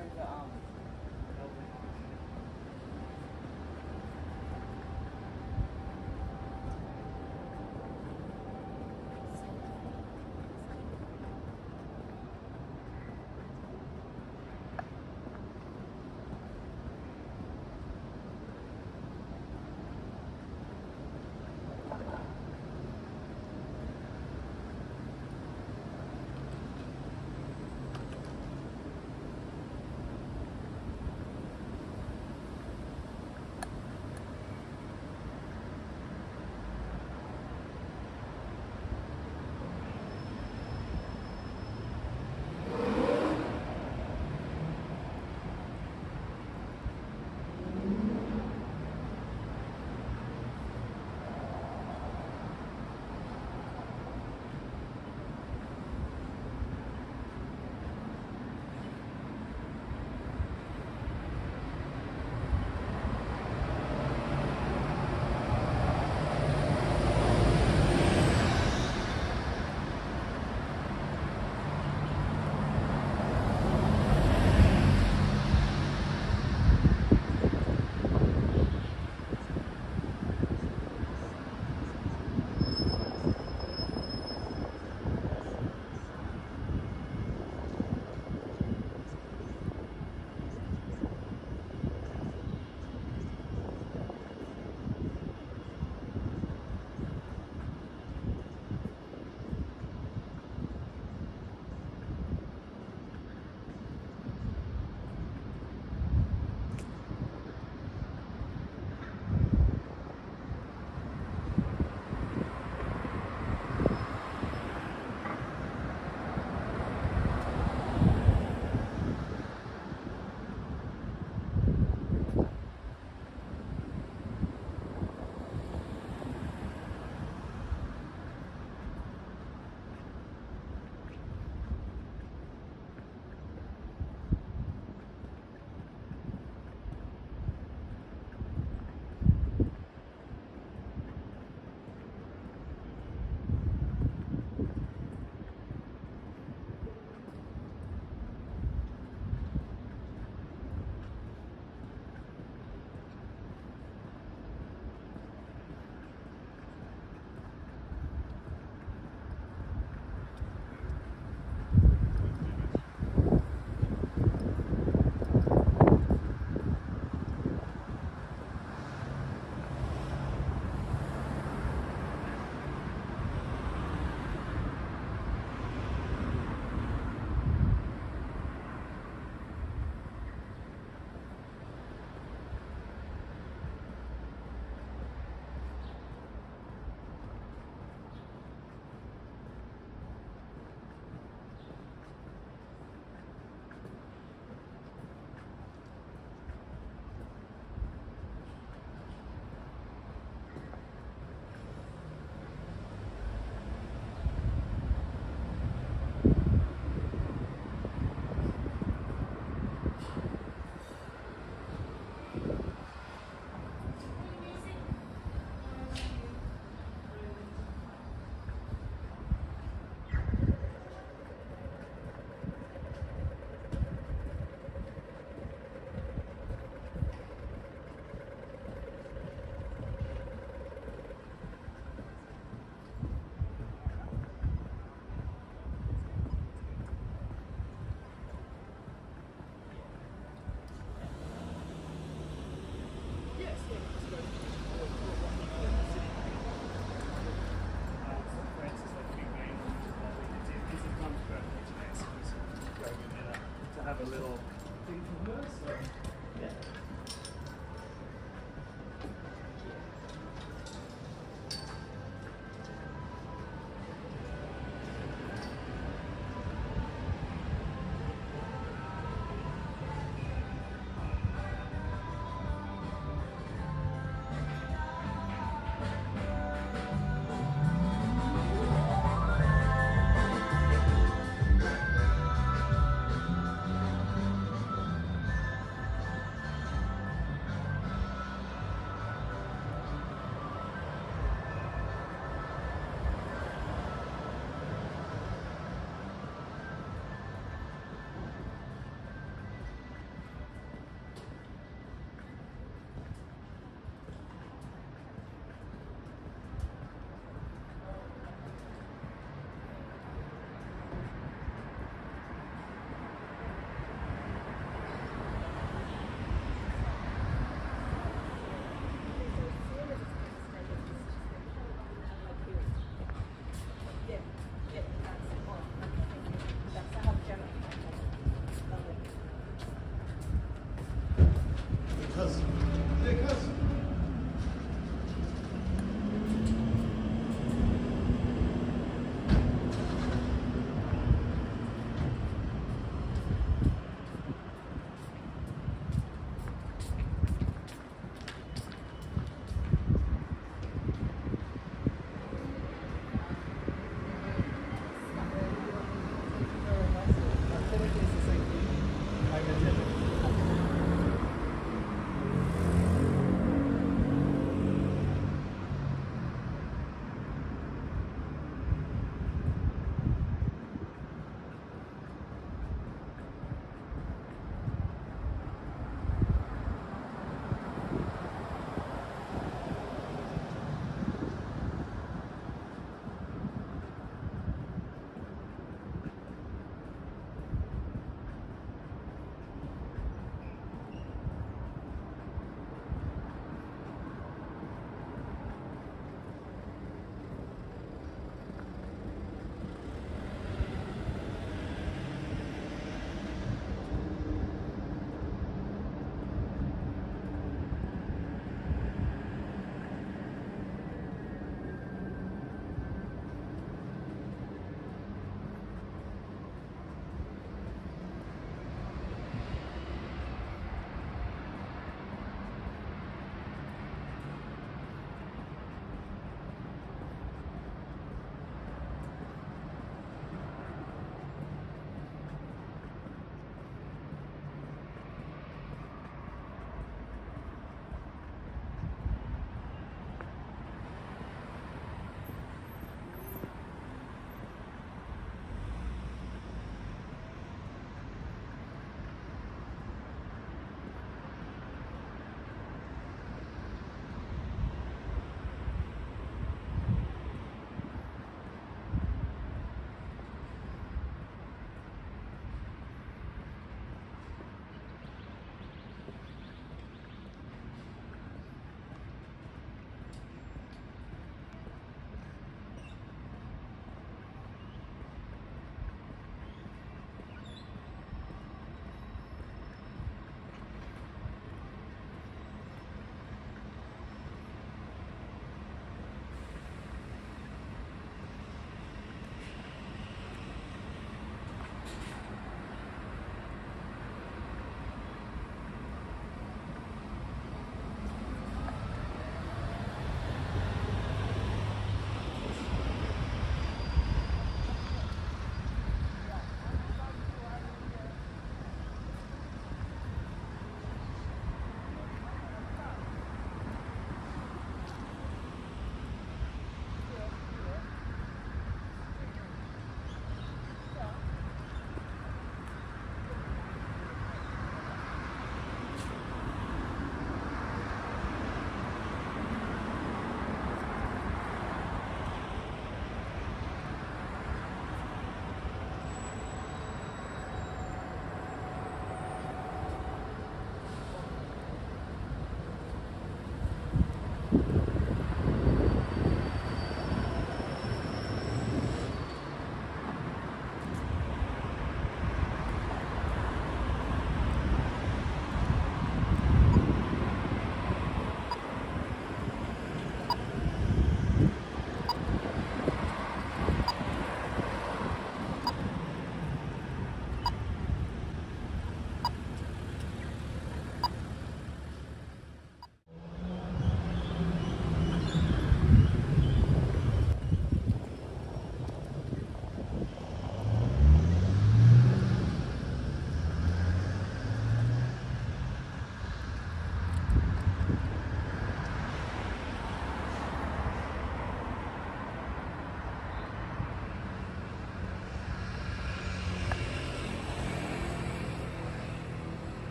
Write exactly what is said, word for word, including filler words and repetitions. learn to um,